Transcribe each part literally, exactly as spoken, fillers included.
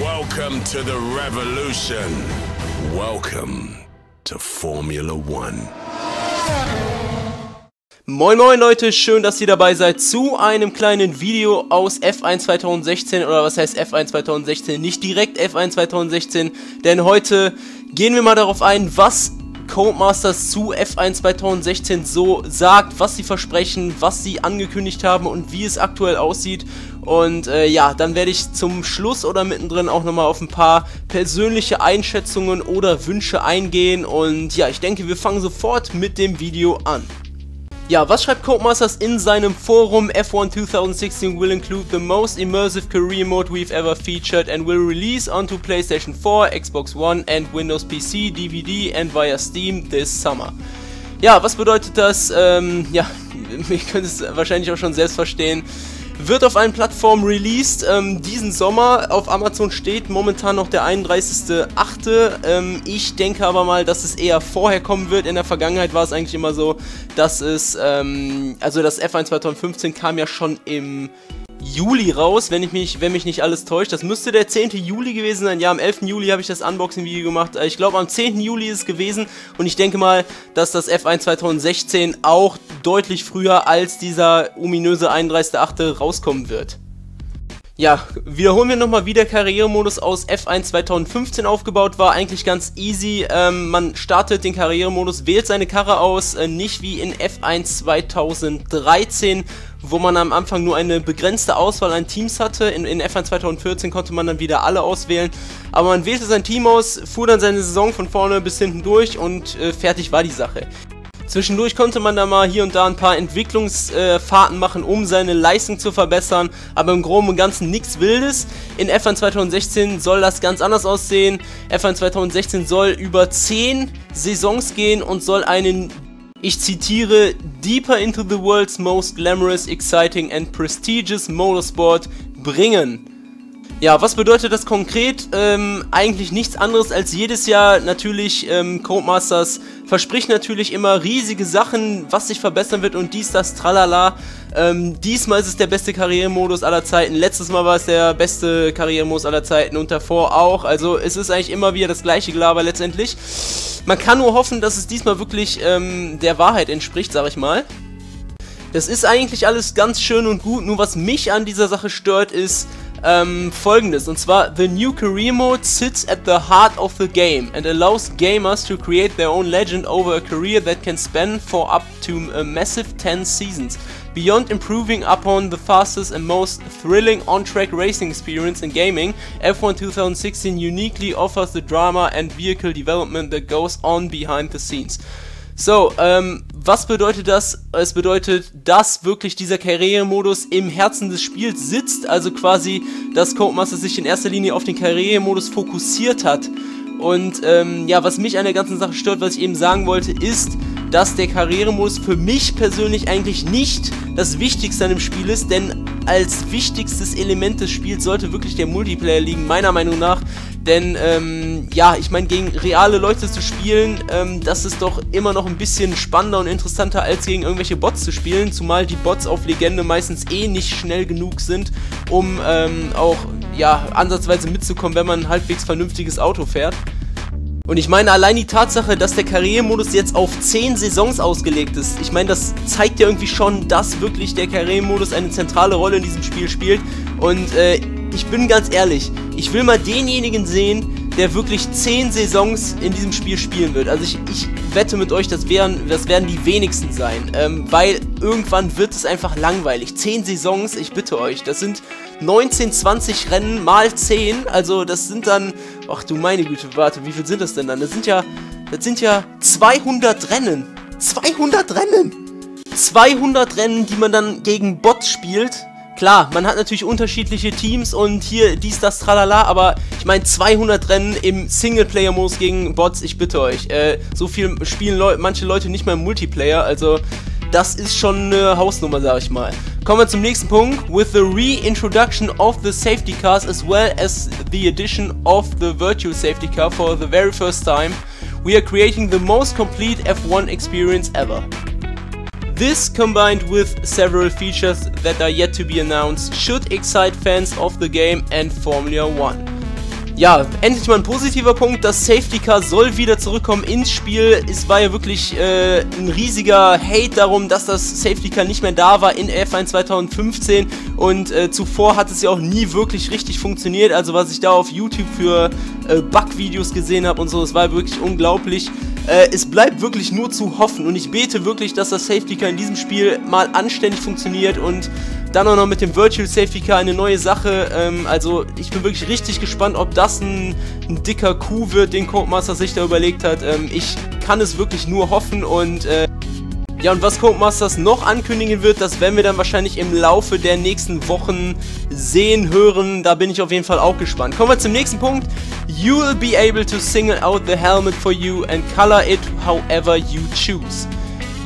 Welcome to the revolution. Welcome to Formula One. Moin moin Leute, schön, dass ihr dabei seid zu einem kleinen Video aus F eins zwanzig sechzehn, oder was heißt F eins zwanzig sechzehn, nicht direkt F eins zwanzig sechzehn, denn heute gehen wir mal darauf ein, was Codemasters zu F eins zwanzig sechzehn so sagt, was sie versprechen, was sie angekündigt haben und wie es aktuell aussieht. Und äh, ja, dann werde ich zum Schluss oder mittendrin auch nochmal auf ein paar persönliche Einschätzungen oder Wünsche eingehen. Und ja, ich denke, wir fangen sofort mit dem Video an. Ja, was schreibt Codemasters in seinem Forum? F one twenty sixteen will include the most immersive career mode we've ever featured and will release onto PlayStation four, Xbox One and Windows P C, D V D and via Steam this summer. Ja, was bedeutet das? Ähm, ja, ihr könnt es wahrscheinlich auch schon selbst verstehen. Wird auf allen Plattformen released, ähm, diesen Sommer. Auf Amazon steht momentan noch der einunddreißigste achte Ähm, ich denke aber mal, dass es eher vorher kommen wird. In der Vergangenheit war es eigentlich immer so, dass es, ähm, also das F eins zwanzig fünfzehn kam ja schon im Juli raus, wenn ich mich, wenn mich nicht alles täuscht. Das müsste der zehnte Juli gewesen sein. Ja, am elften Juli habe ich das Unboxing-Video gemacht. Ich glaube, am zehnten Juli ist es gewesen. Und ich denke mal, dass das F eins zwanzig sechzehn auch deutlich früher als dieser ominöse einunddreißigste achte rauskommen wird. Ja, wiederholen wir nochmal, wie der Karrieremodus aus F eins zwanzig fünfzehn aufgebaut war. Eigentlich ganz easy. Ähm, man startet den Karrieremodus, wählt seine Karre aus, äh, nicht wie in F eins zwanzig dreizehn, wo man am Anfang nur eine begrenzte Auswahl an Teams hatte. In, in F eins zwanzig vierzehn konnte man dann wieder alle auswählen. Aber man wählte sein Team aus, fuhr dann seine Saison von vorne bis hinten durch und äh, fertig war die Sache. Zwischendurch konnte man da mal hier und da ein paar Entwicklungsfahrten äh, machen, um seine Leistung zu verbessern, aber im Groben und Ganzen nichts Wildes. In F eins zwanzig sechzehn soll das ganz anders aussehen. F eins zwanzig sechzehn soll über zehn Saisons gehen und soll einen, ich zitiere, deeper into the world's most glamorous, exciting and prestigious motorsport bringen. Ja, was bedeutet das konkret? Ähm, eigentlich nichts anderes als jedes Jahr. Natürlich, ähm, Codemasters verspricht natürlich immer riesige Sachen, was sich verbessern wird und dies, das, tralala. Ähm, diesmal ist es der beste Karrieremodus aller Zeiten. Letztes Mal war es der beste Karrieremodus aller Zeiten und davor auch. Also es ist eigentlich immer wieder das gleiche Gelaber letztendlich. Man kann nur hoffen, dass es diesmal wirklich ähm, der Wahrheit entspricht, sag ich mal. Das ist eigentlich alles ganz schön und gut, nur was mich an dieser Sache stört, ist ähm, folgendes, und zwar: The new career mode sits at the heart of the game and allows gamers to create their own legend over a career that can span for up to a massive ten seasons, beyond improving upon the fastest and most thrilling on-track racing experience in gaming. F one twenty sixteen uniquely offers the drama and vehicle development that goes on behind the scenes. So, ähm, was bedeutet das? Es bedeutet, dass wirklich dieser Karrieremodus im Herzen des Spiels sitzt, also quasi, dass Codemasters sich in erster Linie auf den Karrieremodus fokussiert hat. Und ähm, ja, was mich an der ganzen Sache stört, was ich eben sagen wollte, ist, dass der Karrieremodus für mich persönlich eigentlich nicht das Wichtigste an dem Spiel ist, denn als wichtigstes Element des Spiels sollte wirklich der Multiplayer liegen, meiner Meinung nach. Denn, ähm, ja, ich meine, gegen reale Leute zu spielen, ähm, das ist doch immer noch ein bisschen spannender und interessanter, als gegen irgendwelche Bots zu spielen, zumal die Bots auf Legende meistens eh nicht schnell genug sind, um ähm, auch, ja, ansatzweise mitzukommen, wenn man ein halbwegs vernünftiges Auto fährt. Und ich meine, allein die Tatsache, dass der Karrieremodus jetzt auf zehn Saisons ausgelegt ist, ich meine, das zeigt ja irgendwie schon, dass wirklich der Karrieremodus eine zentrale Rolle in diesem Spiel spielt. Und äh, ich bin ganz ehrlich, ich will mal denjenigen sehen, der wirklich zehn Saisons in diesem Spiel spielen wird. Also ich, ich wette mit euch, das werden, das werden die wenigsten sein, ähm, weil irgendwann wird es einfach langweilig. zehn Saisons, ich bitte euch, das sind neunzehn, zwanzig Rennen mal zehn, also das sind dann, ach du meine Güte, warte, wie viel sind das denn dann? Das sind ja, das sind ja zweihundert Rennen, zweihundert Rennen, zweihundert Rennen, die man dann gegen Bots spielt. Klar, man hat natürlich unterschiedliche Teams und hier dies, das, tralala, aber ich meine, zweihundert Rennen im Singleplayer-Modus gegen Bots, ich bitte euch, äh, so viel spielen Leu- manche Leute nicht mal im Multiplayer, also das ist schon eine Hausnummer, sag ich mal. Kommen wir zum nächsten Punkt. With the reintroduction of the safety cars as well as the addition of the virtual safety car for the very first time, we are creating the most complete F one experience ever. This, combined with several features that are yet to be announced, should excite fans of the game and Formula One. Ja, endlich mal ein positiver Punkt, das Safety Car soll wieder zurückkommen ins Spiel. Es war ja wirklich äh, ein riesiger Hate darum, dass das Safety Car nicht mehr da war in F eins zwanzig fünfzehn, und äh, zuvor hat es ja auch nie wirklich richtig funktioniert. Also was ich da auf YouTube für äh, Bug-Videos gesehen habe und so, es war wirklich unglaublich. Äh, es bleibt wirklich nur zu hoffen, und ich bete wirklich, dass das Safety Car in diesem Spiel mal anständig funktioniert und dann auch noch mit dem Virtual Safety Car eine neue Sache. Ähm, also ich bin wirklich richtig gespannt, ob das ein, ein dicker Coup wird, den Codemasters sich da überlegt hat. Ähm, ich kann es wirklich nur hoffen, und äh ja, und was Codemasters noch ankündigen wird, das werden wir dann wahrscheinlich im Laufe der nächsten Wochen sehen, hören. Da bin ich auf jeden Fall auch gespannt. Kommen wir zum nächsten Punkt. You will be able to single out the helmet for you and color it however you choose.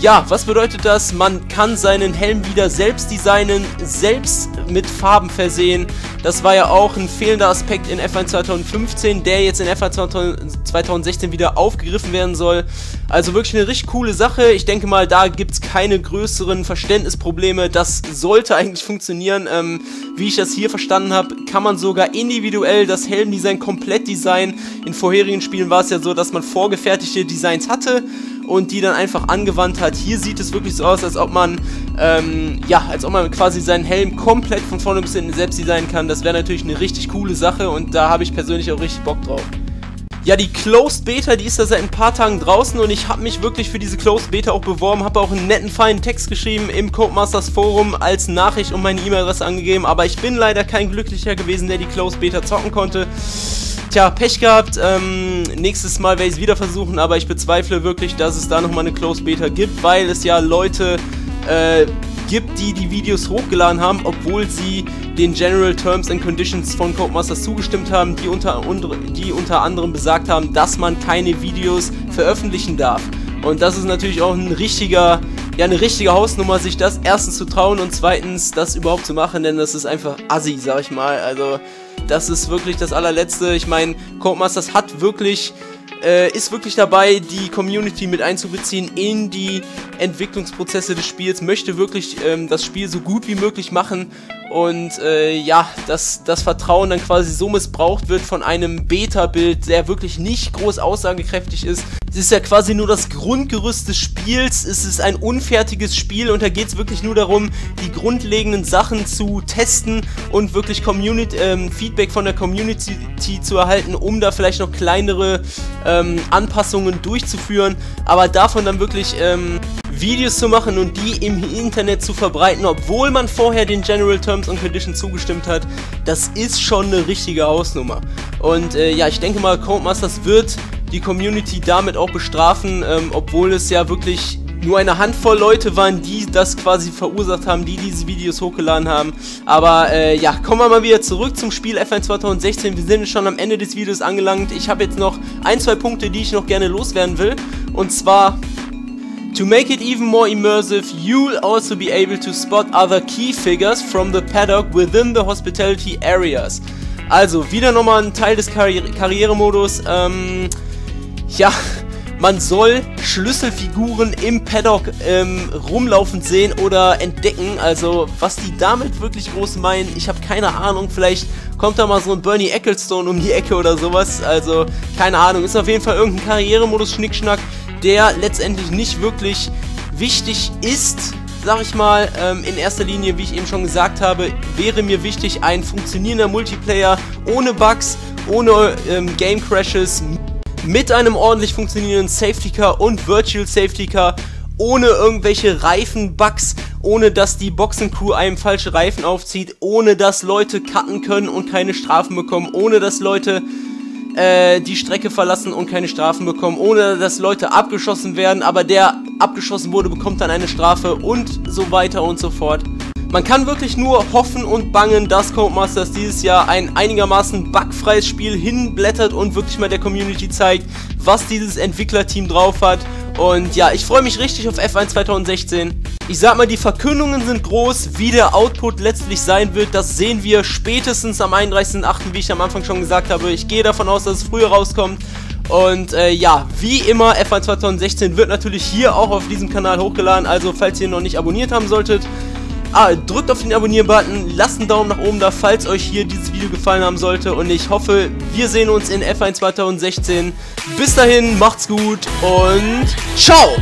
Ja, was bedeutet das? Man kann seinen Helm wieder selbst designen, selbst mit Farben versehen. Das war ja auch ein fehlender Aspekt in F eins zwanzig fünfzehn, der jetzt in F eins zwanzig sechzehn wieder aufgegriffen werden soll. Also wirklich eine richtig coole Sache. Ich denke mal, da gibt es keine größeren Verständnisprobleme. Das sollte eigentlich funktionieren. Ähm, wie ich das hier verstanden habe, kann man sogar individuell das Helmdesign komplett designen. In vorherigen Spielen war es ja so, dass man vorgefertigte Designs hatte und die dann einfach angewandt hat. Hier sieht es wirklich so aus, als ob man ähm, ja, als ob man quasi seinen Helm komplett von vorne bis hinten selbst designen kann. Das wäre natürlich eine richtig coole Sache, und da habe ich persönlich auch richtig Bock drauf. Ja, die Closed Beta, die ist da seit ein paar Tagen draußen, und ich habe mich wirklich für diese Closed Beta auch beworben, habe auch einen netten, feinen Text geschrieben im Codemasters Forum als Nachricht und meine E-Mail-Adresse angegeben, aber ich bin leider kein Glücklicher gewesen, der die Closed Beta zocken konnte. Tja, Pech gehabt, ähm, nächstes Mal werde ich es wieder versuchen, aber ich bezweifle wirklich, dass es da nochmal eine Closed Beta gibt, weil es ja Leute äh, gibt, die die Videos hochgeladen haben, obwohl sie den General Terms and Conditions von Codemasters zugestimmt haben, die unter, unter, die unter anderem besagt haben, dass man keine Videos veröffentlichen darf. Und das ist natürlich auch ein richtiger, ja, eine richtige Hausnummer, sich das erstens zu trauen und zweitens das überhaupt zu machen, denn das ist einfach assi, sag ich mal. Also das ist wirklich das allerletzte. Ich meine, Codemasters hat wirklich, äh, ist wirklich dabei, die Community mit einzubeziehen in die Entwicklungsprozesse des Spiels, möchte wirklich ähm, das Spiel so gut wie möglich machen. Und äh, ja, dass das Vertrauen dann quasi so missbraucht wird von einem Beta-Bild, der wirklich nicht groß aussagekräftig ist. Es ist ja quasi nur das Grundgerüst des Spiels, es ist ein unfertiges Spiel, und da geht es wirklich nur darum, die grundlegenden Sachen zu testen und wirklich Community, ähm, Feedback von der Community zu erhalten, um da vielleicht noch kleinere ähm, Anpassungen durchzuführen, aber davon dann wirklich ähm, Videos zu machen und die im Internet zu verbreiten, obwohl man vorher den General Terms and Conditions zugestimmt hat, das ist schon eine richtige Hausnummer. Und äh, ja, ich denke mal, Codemasters wird die Community damit auch bestrafen, ähm, obwohl es ja wirklich nur eine Handvoll Leute waren, die das quasi verursacht haben, die diese Videos hochgeladen haben. Aber äh, ja, kommen wir mal wieder zurück zum Spiel F eins zwanzig sechzehn. Wir sind schon am Ende des Videos angelangt. Ich habe jetzt noch ein, zwei Punkte, die ich noch gerne loswerden will. Und zwar: to make it even more immersive, you'll also be able to spot other key figures from the paddock within the hospitality areas. Also, wieder nochmal ein Teil des Karri Karrieremodus. Ähm, ja, man soll Schlüsselfiguren im Paddock ähm, rumlaufend sehen oder entdecken. Also, was die damit wirklich groß meinen, ich habe keine Ahnung. Vielleicht kommt da mal so ein Bernie Ecclestone um die Ecke oder sowas. Also, keine Ahnung. Ist auf jeden Fall irgendein Karrieremodus-Schnickschnack, der letztendlich nicht wirklich wichtig ist, sag ich mal. Ähm, in erster Linie, wie ich eben schon gesagt habe, wäre mir wichtig ein funktionierender Multiplayer ohne Bugs, ohne ähm, Game Crashes, mit einem ordentlich funktionierenden Safety Car und Virtual Safety Car, ohne irgendwelche Reifenbugs, ohne dass die Boxencrew einem falsche Reifen aufzieht, ohne dass Leute cutten können und keine Strafen bekommen, ohne dass Leute die Strecke verlassen und keine Strafen bekommen, ohne dass Leute abgeschossen werden, aber der abgeschossen wurde, bekommt dann eine Strafe, und so weiter und so fort. Man kann wirklich nur hoffen und bangen, dass Codemasters dieses Jahr ein einigermaßen bugfreies Spiel hinblättert und wirklich mal der Community zeigt, was dieses Entwicklerteam drauf hat. Und ja, ich freue mich richtig auf F eins zwanzig sechzehn. Ich sag mal, die Verkündungen sind groß, wie der Output letztlich sein wird, das sehen wir spätestens am einunddreißigsten achten, wie ich am Anfang schon gesagt habe. Ich gehe davon aus, dass es früher rauskommt, und äh, ja, wie immer, F eins zwanzig sechzehn wird natürlich hier auch auf diesem Kanal hochgeladen, also falls ihr ihn noch nicht abonniert haben solltet, Ah, drückt auf den Abonnieren-Button, lasst einen Daumen nach oben da, falls euch hier dieses Video gefallen haben sollte. Und ich hoffe, wir sehen uns in F eins zwanzig sechzehn. Bis dahin, macht's gut und ciao!